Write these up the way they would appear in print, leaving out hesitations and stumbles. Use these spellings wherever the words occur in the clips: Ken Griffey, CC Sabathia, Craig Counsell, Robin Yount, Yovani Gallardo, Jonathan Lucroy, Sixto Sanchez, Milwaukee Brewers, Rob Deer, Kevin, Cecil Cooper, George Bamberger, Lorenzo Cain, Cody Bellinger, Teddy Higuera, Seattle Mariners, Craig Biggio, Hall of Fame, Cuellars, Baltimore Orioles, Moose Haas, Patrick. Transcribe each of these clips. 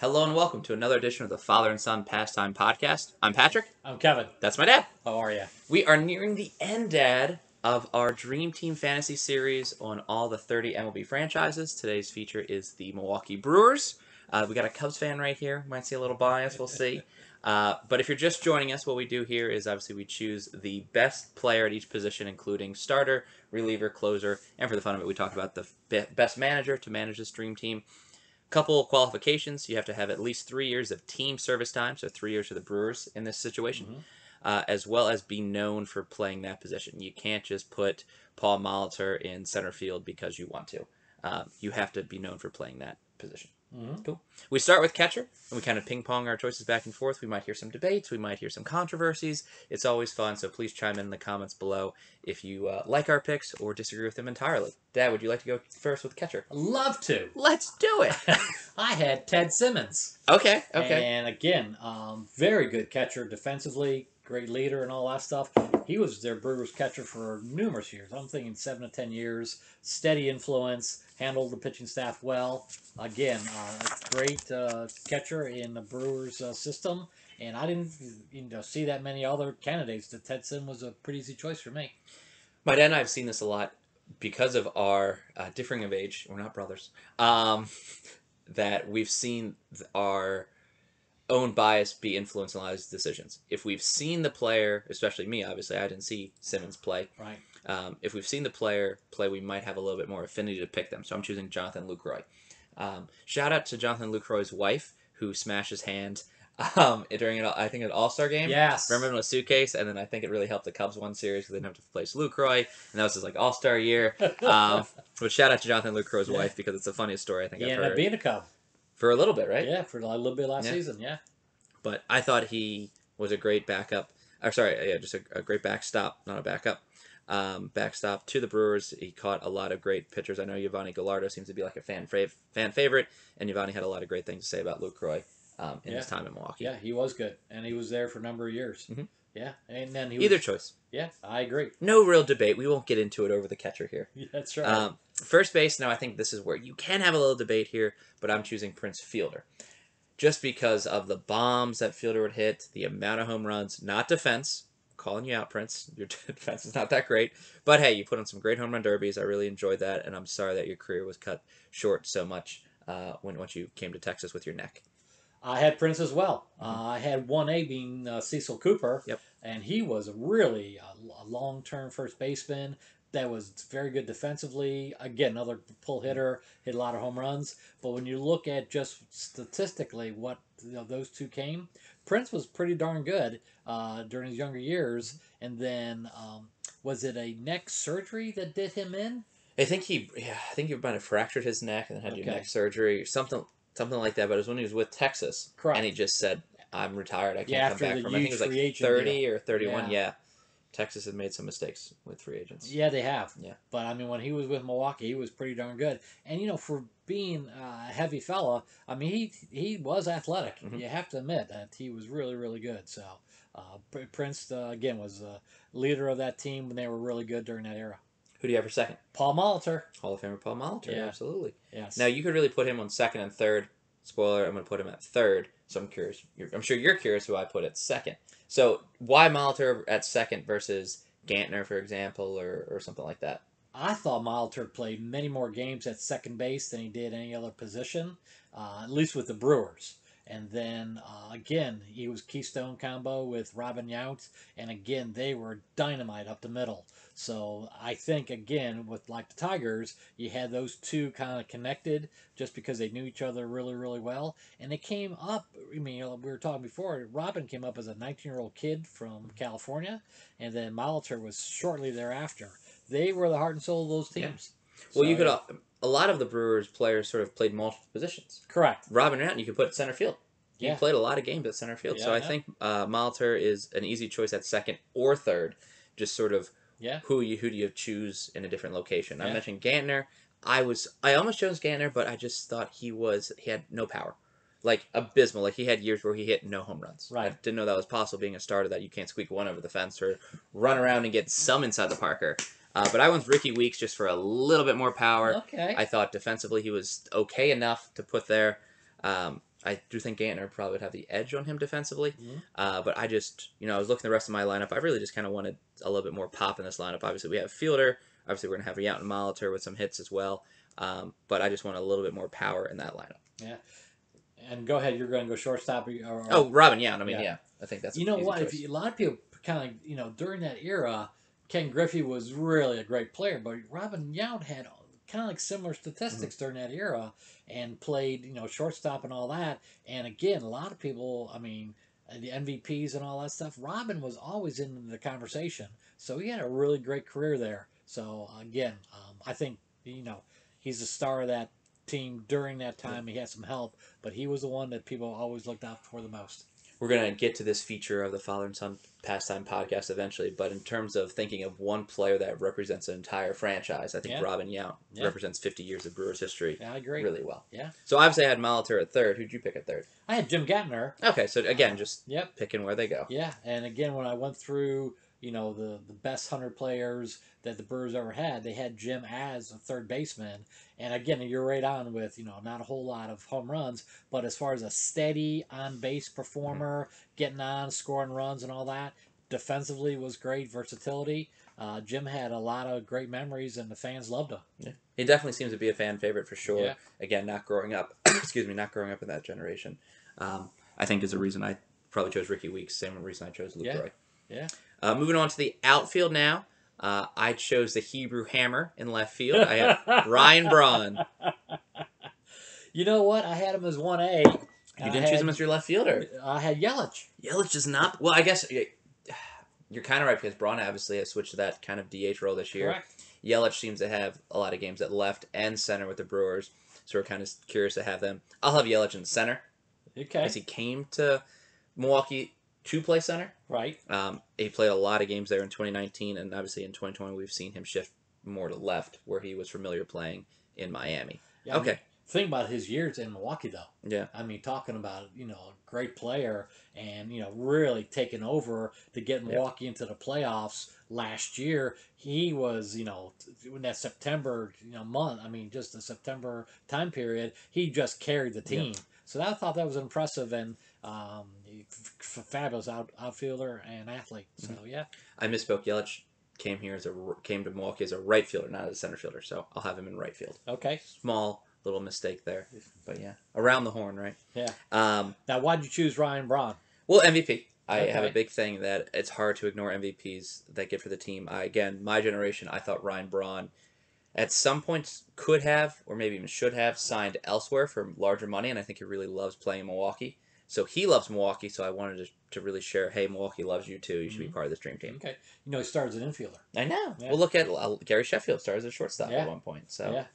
Hello and welcome to another edition of the Father and Son Pastime Podcast. I'm Patrick. I'm Kevin. That's my dad. How are you? We are nearing the end, Dad, of our Dream Team Fantasy Series on all the 30 MLB franchises. Today's feature is the Milwaukee Brewers. We got a Cubs fan right here. Might see a little bias. We'll see. But if you're just joining us, what we do here is obviously we choose the best player at each position, including starter, reliever, closer, and for the fun of it, we talk about the best manager to manage this dream team. Couple of qualifications: you have to have at least 3 years of team service time, so 3 years for the Brewers in this situation, as well as be known for playing that position. You can't just put Paul Molitor in center field because you want to. You have to be known for playing that position. Cool. We start with catcher, and we kind of ping-pong our choices back and forth. We might hear some debates. We might hear some controversies. It's always fun, so please chime in the comments below if you like our picks or disagree with them entirely. Dad, would you like to go first with catcher? Love to. Let's do it. I had Ted Simmons. Okay. And again, very good catcher defensively, great leader and all that stuff. He was their Brewers catcher for numerous years. I'm thinking 7 to 10 years. Steady influence. Handled the pitching staff well. Again, great catcher in the Brewers system. And I didn't see that many other candidates. The Ted Simmons was a pretty easy choice for me. My dad and I have seen this a lot because of our differing of age. We're not brothers. That we've seen our own bias be influenced in a lot of his decisions. If we've seen the player, especially me, obviously, I didn't see Simmons play. Right. If we've seen the player play, we might have a little bit more affinity to pick them. So I'm choosing Jonathan Lucroy. Shout out to Jonathan Lucroy's wife, who smashed his hand during, I think, an All-Star game. Yes. Remember him in a suitcase? And then I think it really helped the Cubs won series because they didn't have to place Lucroy. And that was his, like, All-Star year. But shout out to Jonathan Lucroy's wife because it's the funniest story I think I've heard. He ended up being a Cub. For a little bit, right? Yeah, for a little bit last season, yeah. But I thought he was a great backup. Or sorry, yeah, just a great backstop, not a backup. Backstop to the Brewers. He caught a lot of great pitchers. I know Yovani Gallardo seems to be like a fan favorite, and Yovani had a lot of great things to say about Lucroy in his time in Milwaukee. Yeah, he was good, and he was there for a number of years. Yeah, and then he either choice. Yeah, I agree. No real debate. We won't get into it over the catcher here. Yeah, that's right. First base, now I think this is where you can have a little debate here, but I'm choosing Prince Fielder. Just because of the bombs that Fielder would hit, the amount of home runs, not defense. I'm calling you out, Prince. Your defense is not that great. But hey, you put on some great home run derbies. I really enjoyed that, and I'm sorry that your career was cut short so much once you came to Texas with your neck. I had Prince as well. I had 1A being Cecil Cooper, and he was really a long-term first baseman that was very good defensively. Again, another pull hitter, hit a lot of home runs. But when you look at just statistically what those two came, Prince was pretty darn good during his younger years. And then was it a neck surgery that did him in? I think he might have fractured his neck and then had neck surgery or something. Something like that, but it was when he was with Texas, and he just said, "I'm retired. I can't come back from." I think it was like 30 or 31. Yeah, Texas has made some mistakes with free agents. Yeah, they have. Yeah, but I mean, when he was with Milwaukee, he was pretty darn good. And you know, for being a heavy fella, I mean, he was athletic. You have to admit that he was really, really good. So Prince again was a leader of that team when they were really good during that era. Who do you have for second? Paul Molitor. Hall of Famer Paul Molitor, absolutely. Yes. Now, you could really put him on second and third. Spoiler, I'm going to put him at third, so I'm curious. I'm sure you're curious who I put at second. So, why Molitor at second versus Gantner, for example, or something like that? I thought Molitor played many more games at second base than he did any other position, at least with the Brewers. And then, again, he was Keystone combo with Robin Yount. And, again, they were dynamite up the middle. So I think, again, with like the Tigers, you had those two kind of connected just because they knew each other really, really well. And they came up, I mean, we were talking before, Robin came up as a 19-year-old kid from California. And then Molitor was shortly thereafter. They were the heart and soul of those teams. Well, so, you could... A lot of the Brewers players sort of played multiple positions. Correct. Robin Yount, you could put center field. He played a lot of games at center field. So I think Molitor is an easy choice at second or third. Just sort of who do you choose in a different location. I mentioned Gantner. I almost chose Gantner, but I just thought he had no power. Like, abysmal. Like, he had years where he hit no home runs. Right. I didn't know that was possible being a starter, that you can't squeak one over the fence or run around and get some inside the Parker. But I went with Rickie Weeks just for a little bit more power. Okay. I thought defensively he was okay enough to put there. I do think Gantner probably would have the edge on him defensively. Mm-hmm. But I just, you know, I was looking at the rest of my lineup. I really just kind of wanted a little bit more pop in this lineup. Obviously, we have Fielder. Obviously, we're going to have Yount and Molitor with some hits as well. But I just want a little bit more power in that lineup. Yeah. And go ahead. You're going to go shortstop? Or Robin Yount. I mean, yeah. I think that's a lot of people kind of, you know, during that era, Ken Griffey was really a great player. But Robin Yount had kind of like similar statistics during that era, and played, you know, shortstop and all that. And again, a lot of people, I mean, the MVPs and all that stuff, Robin was always in the conversation. So he had a really great career there. So again, I think, you know, he's the star of that team during that time. He had some help, but he was the one that people always looked out for the most. We're going to get to this feature of the Father and Son Pastime Podcast eventually, but in terms of thinking of one player that represents an entire franchise, I think Robin Yount represents 50 years of Brewers history really well. Yeah. So obviously I had Molitor at third. Who'd you pick at third? I had Jim Gantner. Okay, so again, just picking where they go. Yeah, and again, when I went through, you know, the best 100 players that the Brewers ever had, they had Jim as a third baseman. And again, you're right on with, you know, not a whole lot of home runs, but as far as a steady on-base performer, getting on, scoring runs and all that, defensively was great, versatility. Jim had a lot of great memories, and the fans loved him. Yeah. He definitely seems to be a fan favorite for sure. Yeah. Again, not growing up in that generation. I think is the reason I probably chose Rickie Weeks, same reason I chose Lucroy. Yeah. Moving on to the outfield now. I chose the Hebrew Hammer in left field. I had Ryan Braun. You know what? I had him as 1A. You didn't choose him as your left fielder. I had Yelich. Yelich does not. Well, I guess you're kind of right because Braun obviously has switched to that kind of DH role this year. Correct. Yelich seems to have a lot of games at left and center with the Brewers, so we're kind of curious to have them. I'll have Yelich in center. Okay. Because he came to Milwaukee to play center. Right. He played a lot of games there in 2019, and obviously in 2020 we've seen him shift more to left, where he was familiar playing in Miami. Yeah, okay. I mean, think about his years in Milwaukee, though. Yeah. I mean, talking about, you know, a great player and, you know, really taking over to get Milwaukee into the playoffs last year. He was, you know, in that September, you know, month, I mean, just the September time period, he just carried the team. Yeah. So I thought that was impressive, and fabulous outfielder and athlete. So I misspoke. Yelich came to Milwaukee as a right fielder, not as a center fielder. So I'll have him in right field. Okay, small little mistake there, but around the horn, right? Yeah. Now, why'd you choose Ryan Braun? Well, MVP. I have a big thing that it's hard to ignore MVPs that get for the team. My generation, I thought Ryan Braun at some points could have, or maybe even should have, signed elsewhere for larger money, and I think he really loves playing in Milwaukee. So he loves Milwaukee, so I wanted to really share, hey, Milwaukee loves you too. You should be part of this dream team. Okay. You know, he started as an infielder. I know. Yeah. Well, look at Gary Sheffield started as a shortstop at one point. So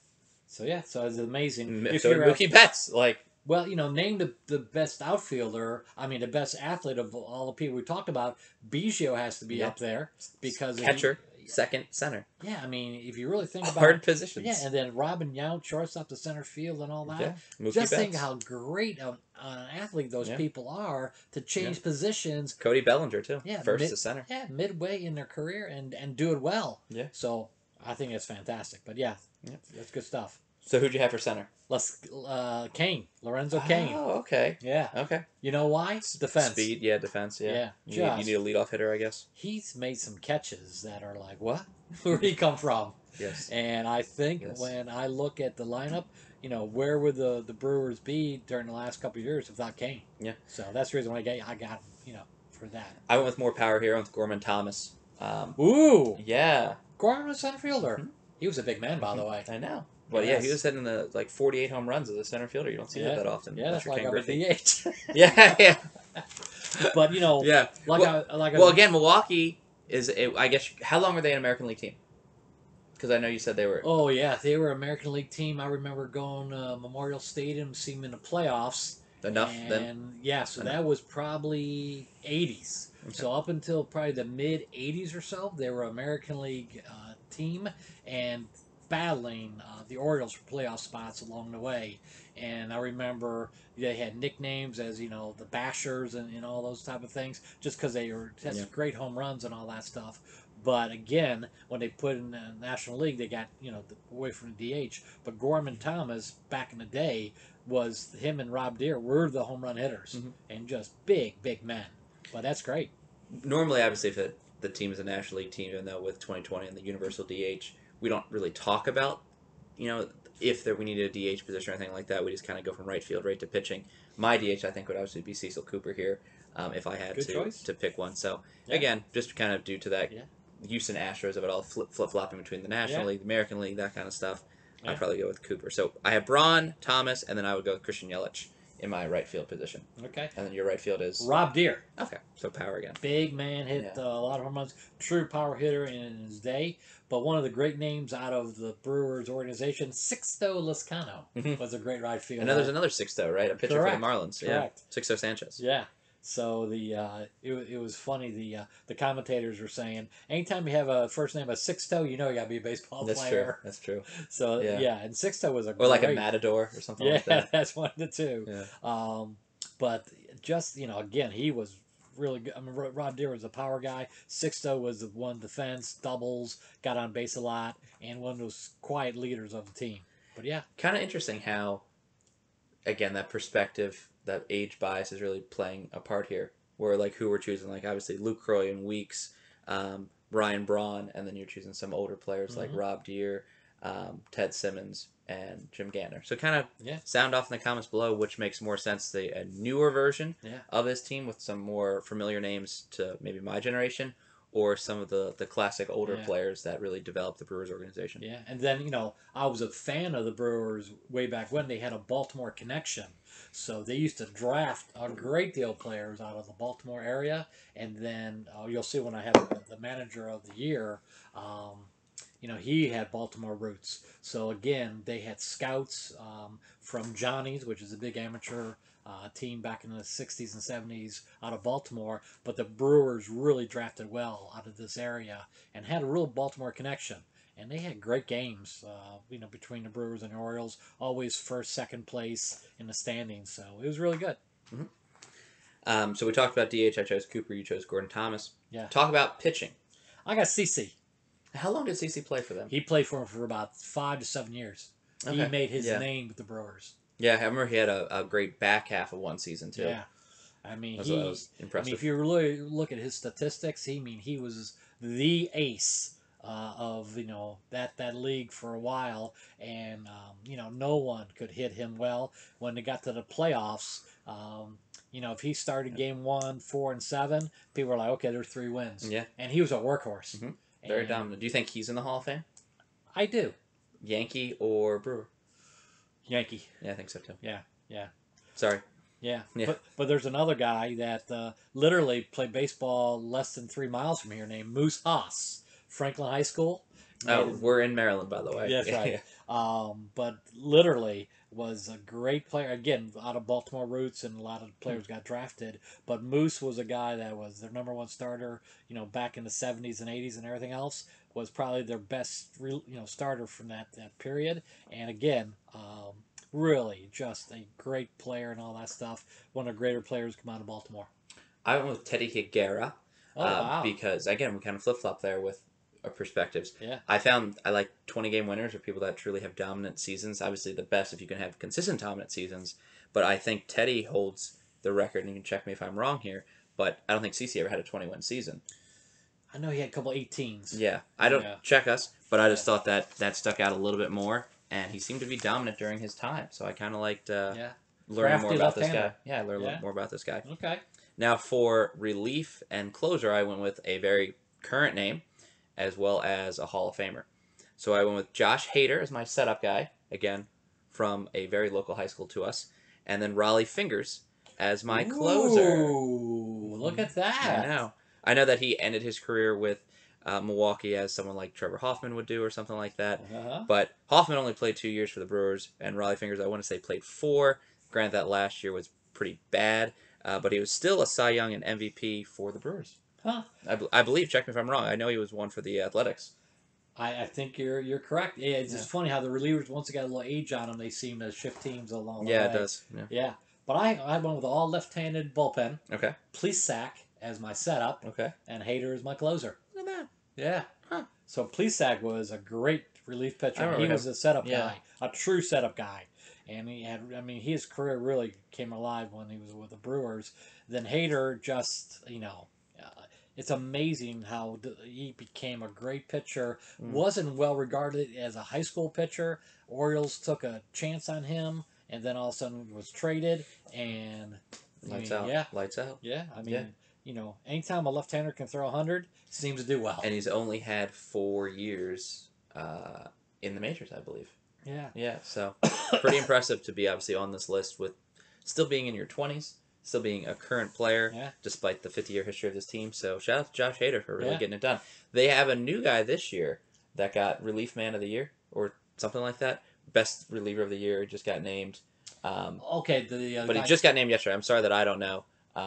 so it's amazing. So Mookie Betts, like. Well, you know, name the best outfielder, I mean, the best athlete of all the people we talked about. Biggio has to be up there because catcher. Second, center. Yeah, I mean, if you really think about hard positions. Yeah, and then Robin Yount, shortstop to center field and all that. Yeah. Just think how great an athlete those people are to change positions. Cody Bellinger, too. Yeah. First to center. Yeah, midway in their career and do it well. Yeah. So I think it's fantastic. But that's good stuff. So who'd you have for center? Cain. Lorenzo Cain. Oh, okay. Yeah. Okay. You know why? Defense. Speed, defense, yeah. You need a leadoff hitter, I guess. He's made some catches that are like, what? Where'd he come from? Yes. And I think when I look at the lineup, you know, where would the Brewers be during the last couple of years without Cain? Yeah. So that's the reason why I got him, you know, for that. I went with more power here with Gorman Thomas. Ooh. Yeah. Gorman was center fielder. Mm-hmm. He was a big man, by the way. I know. But he was hitting the 48 home runs as a center fielder. You don't see that often. Yeah, that's like a DH. But you know, Milwaukee is. I guess how long were they an American League team? Because I know you said they were. Oh yeah, they were an American League team. I remember going to Memorial Stadium, seeing them in the playoffs. Enough then. Yeah, so that was probably 80s. Okay. So up until probably the mid 80s or so, they were an American League team and battling the Orioles for playoff spots along the way. And I remember they had nicknames as, you know, the Bashers and all those type of things just because they were great home runs and all that stuff. But again, when they put in the National League, they got, you know, away from the DH. But Gorman Thomas, back in the day, was him and Rob Deer were the home run hitters, mm-hmm. and just big, big men. But that's great. Normally, obviously, if the team is a National League team, even though with 2020 and the universal DH, we don't really talk about, you know, if we needed a DH position or anything like that. We just kind of go from right field right to pitching. My DH, I think, would obviously be Cecil Cooper here, if I had to pick one. So, yeah. Again, just kind of due to that Houston Astros of it all, flip-flopping between the National League, the American League, that kind of stuff. Yeah. I'd probably go with Cooper. So I have Braun, Thomas, and then I would go with Christian Yelich in my right field position. Okay. And then your right field is? Rob Deer. Okay. So power again. Big man, hit a lot of home runs. True power hitter in his day. But one of the great names out of the Brewers organization, Sixto Lezcano, mm-hmm. was a great right fielder. And there's another Sixto, right? A pitcher for the Marlins. Correct. Yeah. Sixto Sanchez. Yeah. So the it was funny. The commentators were saying, anytime you have a first name of Sixto, you know you got to be a baseball player. That's true. So, and Sixto was a great... Or like a matador or something like that. Yeah, that's one of the two. Yeah. But just, again, he was really good. I mean, Rob Deer was a power guy. Sixto was the one defense, doubles, got on base a lot, and one of those quiet leaders of the team. But, yeah. Kind of interesting how, again, that perspective... that age bias is really playing a part here, where like who we're choosing, like obviously Lucroy and Weeks, Ryan Braun, and then you're choosing some older players mm-hmm. like Rob Deer, Ted Simmons, and Jim Gantner. So kind of sound off in the comments below which makes more sense, a newer version of this team with some more familiar names to maybe my generation, or some of the classic older players that really developed the Brewers organization. Yeah, and then, I was a fan of the Brewers way back when. They had a Baltimore connection. So they used to draft a great deal of players out of the Baltimore area. And then you'll see when I have the manager of the year, he had Baltimore roots. So, again, they had scouts from Johnny's, which is a big amateur team back in the 60s and 70s out of Baltimore. But the Brewers really drafted well out of this area and had a real Baltimore connection. And they had great games, between the Brewers and the Orioles. Always first, second place in the standings. So it was really good. Mm-hmm. So we talked about DH. I chose Cooper. You chose Gorman Thomas. Yeah. Talk about pitching. I got CC. How long did CC play for them? He played for them for about 5 to 7 years. Okay. He made his name with the Brewers. Yeah, I remember he had a great back half of one season, too. Yeah. I mean, that was impressive. I mean, if you really look at his statistics, he was the ace of that league for a while, and no one could hit him well. When they got to the playoffs, if he started game 1, 4, and 7, people were like, okay, there's 3 wins. Yeah, and he was a workhorse, mm-hmm. very dominant. Do you think he's in the Hall of Fame? I do. Yankee or Brewer? Yankee. Yeah, I think so too. Yeah, yeah. Sorry. Yeah, yeah. But there's another guy that literally played baseball less than 3 miles from here named Moose Haas. Franklin High School. Oh, we're in Maryland, by the way. Yes, right. But literally was a great player. Again, out of Baltimore roots, and a lot of players got drafted. But Moose was a guy that was their number one starter, back in the 70s and 80s and everything else. Was probably their best, starter from that period. And again, really just a great player and all that stuff. One of the greater players come out of Baltimore. I went with Teddy Higuera. Oh, wow. Because, again, we kind of flip-flop there with our perspectives. Yeah. I like 20-game winners or people that truly have dominant seasons. Obviously, the best if you can have consistent dominant seasons. But I think Teddy holds the record, and you can check me if I'm wrong here, but I don't think CC ever had a 20-win season. I know he had a couple 18s. Yeah. I don't check us, but I just thought that stuck out a little bit more, and he seemed to be dominant during his time. So I kind of liked learning more about this guy. Yeah, I learned a little more about this guy. Okay. Now, for relief and closer, I went with a very current name, as well as a Hall of Famer. So I went with Josh Hader as my setup guy, again, from a very local high school to us, and then Rollie Fingers as my closer. Ooh, look at that. I know that he ended his career with Milwaukee as someone like Trevor Hoffman would do or something like that, but Hoffman only played 2 years for the Brewers, and Rollie Fingers, I want to say, played 4. Granted, that last year was pretty bad. But he was still a Cy Young and MVP for the Brewers. Huh? I believe. Check me if I'm wrong. I know he was one for the Athletics. I think you're correct. Yeah, it's just funny how the relievers, once they got a little age on them, they seem to shift teams along the way. Yeah, it does. Yeah. But I went with all left-handed bullpen. Okay. Plesac as my setup. Okay. And Hader as my closer. Look at that. Yeah. Huh. So Plesac was a great relief pitcher. He was a setup guy, a true setup guy. And he had, I mean, his career really came alive when he was with the Brewers. Then Hader just, you know, it's amazing how he became a great pitcher. Wasn't well regarded as a high school pitcher. Orioles took a chance on him, and then all of a sudden was traded. And lights out. Yeah, I mean, you know, anytime a left-hander can throw 100, seems to do well. And he's only had 4 years in the majors, I believe. Yeah. Yeah, so pretty impressive to be obviously on this list with still being in your 20s, still being a current player, despite the 50-year history of this team. So shout out to Josh Hader for really getting it done. They have a new guy this year that got Relief Man of the Year or something like that. Best reliever of the year just got named. But he just got named yesterday. I'm sorry that I don't know.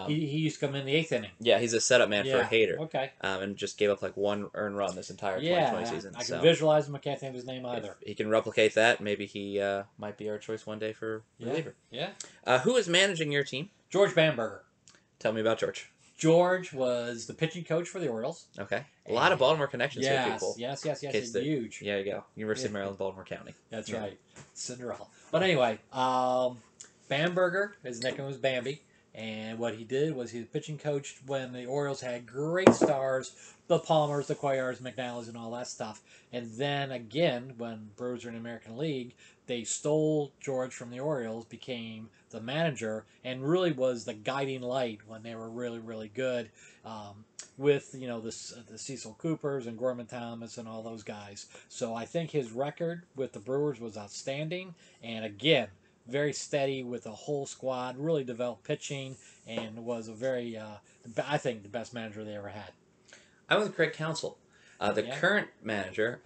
He used to come in the eighth inning. Yeah, he's a setup man for Hader. Okay. And just gave up like one earned run this entire 2020 season. I can visualize him. I can't think of his name either. If he can replicate that, maybe he might be our choice one day for reliever. Yeah. Who is managing your team? George Bamberger. Tell me about George. George was the pitching coach for the Orioles. Okay. A lot of Baltimore connections here, people. Yes. It's huge. Yeah, you go. University of Maryland, Baltimore County. That's right. Cinderella. But anyway, Bamberger, his nickname was Bambi. And what he did was he was pitching coach when the Orioles had great stars, the Palmers, the Cuellars, McNally's, and all that stuff. And then again, when Brewers were in the American League, they stole George from the Orioles, became the manager, and really was the guiding light when they were really, really good with, you know, the Cecil Coopers and Gorman Thomas and all those guys. So I think his record with the Brewers was outstanding. And again, very steady with the whole squad, really developed pitching, and was a very, I think, the best manager they ever had. I'm with Craig Counsell, the current manager,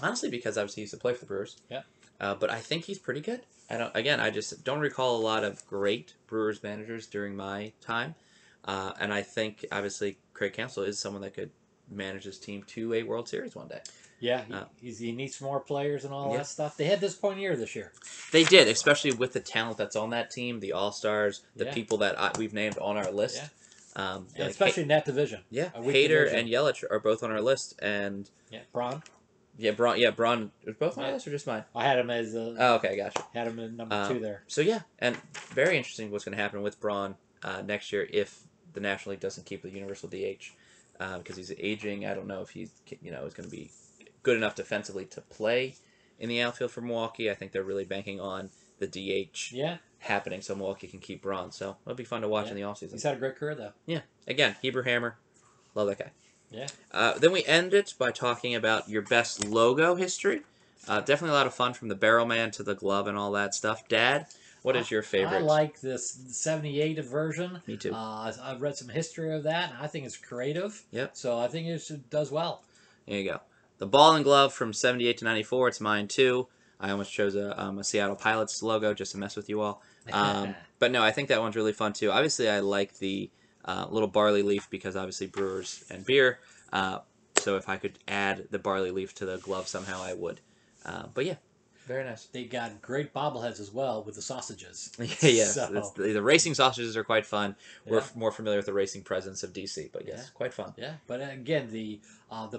honestly, because obviously he used to play for the Brewers. Yeah. But I think he's pretty good. I just don't recall a lot of great Brewers managers during my time. And I think, obviously, Craig Counsell is someone that could manage his team to a World Series one day. Yeah, he needs more players and all that stuff. They had this year. They did, especially with the talent that's on that team, the All-Stars, the people that we've named on our list. Yeah. And like especially in that division. Yeah, Hader and Yelich are both on our list. And Braun. Yeah, Braun. Yeah, Braun. Was both on my list or just mine? I had him as a... Oh, okay, gotcha. Had him at number two there. So, yeah, and very interesting what's going to happen with Braun next year if the National League doesn't keep the universal DH because he's aging. I don't know if he's, you know, is going to be good enough defensively to play in the outfield for Milwaukee. I think they're really banking on the DH happening so Milwaukee can keep Braun. So it'll be fun to watch in the offseason. He's had a great career, though. Yeah. Again, Hebrew Hammer. Love that guy. Yeah. Then we end it by talking about your best logo history. Definitely a lot of fun from the barrel man to the glove and all that stuff. Dad, what is your favorite? I like this 78 version. Me too. I've read some history of that, and I think it's creative. Yep. So I think it does well. There you go. The ball and glove from 78 to 94, it's mine too. I almost chose a Seattle Pilots logo just to mess with you all. But no, I think that one's really fun too. Obviously, I like the little barley leaf because obviously Brewers and beer. So if I could add the barley leaf to the glove somehow, I would. But yeah, very nice. They got great bobbleheads as well with the sausages. The racing sausages are quite fun. Yeah. We're more familiar with the racing presence of DC, but yes, quite fun. Yeah, but again, the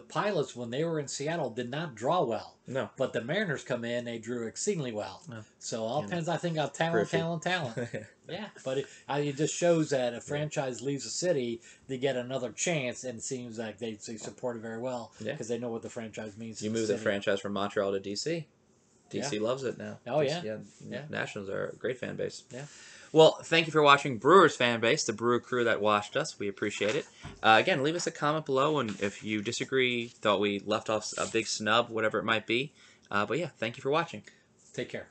Pilots, when they were in Seattle, did not draw well. No. But the Mariners come in, they drew exceedingly well. No. So all depends, I think, on talent. Yeah. But it just shows that a franchise leaves a city, they get another chance, and it seems like they support it very well because they know what the franchise means. You move the franchise from Montreal to DC. DC loves it now. Oh, yeah. Yeah. Nationals are a great fan base. Yeah. Well, thank you for watching Brewers Fan Base, the Brew crew that watched us. We appreciate it. Again, leave us a comment below, and if you disagree, thought we left off a big snub, whatever it might be. But yeah, thank you for watching. Take care.